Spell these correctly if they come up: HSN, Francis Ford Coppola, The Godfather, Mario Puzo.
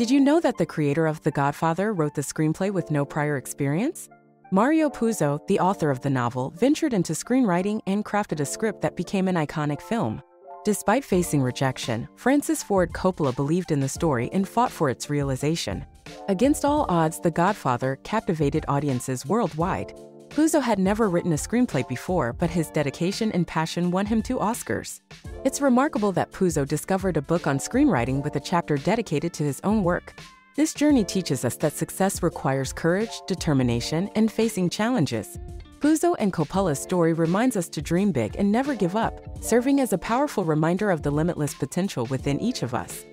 Did you know that the creator of The Godfather wrote the screenplay with no prior experience? Mario Puzo, the author of the novel, ventured into screenwriting and crafted a script that became an iconic film. Despite facing rejection, Francis Ford Coppola believed in the story and fought for its realization. Against all odds, The Godfather captivated audiences worldwide. Puzo had never written a screenplay before, but his dedication and passion won him 2 Oscars. It's remarkable that Puzo discovered a book on screenwriting with a chapter dedicated to his own work. This journey teaches us that success requires courage, determination, and facing challenges. Puzo and Coppola's story reminds us to dream big and never give up, serving as a powerful reminder of the limitless potential within each of us.